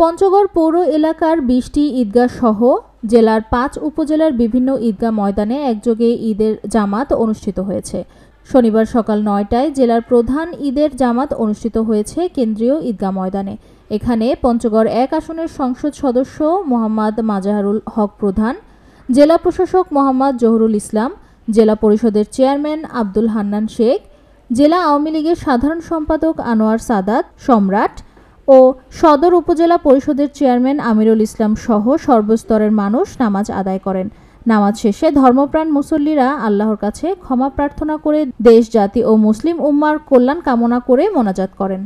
পঞ্চগড় পৌর এলাকার ২০টি ঈদগাহ সহ জেলার ৫ উপজেলার বিভিন্ন ঈদগাহ ময়দানে একযোগে ঈদের জামাত অনুষ্ঠিত হয়েছে। শনিবার সকাল ৯টায় জেলার প্রধান ঈদের জামাত অনুষ্ঠিত হয়েছে কেন্দ্রীয় ঈদগাহ ময়দানে। এখানে পঞ্চগড় ১ আসনের সংসদ সদস্য মোহাম্মদ মাজহারুল হক প্রধান, জেলা প্রশাসক মোহাম্মদ জহুরুল ইসলাম, জেলা পরিষদের চেয়ারম্যান আব্দুল হান্নান শেখ, জেলা আওয়ামী লীগের সাধারণ সম্পাদক আনোয়ার সাদাত সম্রাট ও সদর উপজেলা পরিষদের চেয়ারম্যান আমিরুল ইসলাম সহ সর্বস্তরের মানুষ নামাজ আদায় করেন। নামাজ শেষে ধর্মপ্রাণ মুসল্লিরা আল্লাহর কাছে ক্ষমা প্রার্থনা করে দেশ, জাতি ও মুসলিম উম্মার কল্যাণ কামনা করে মোনাজাত করেন।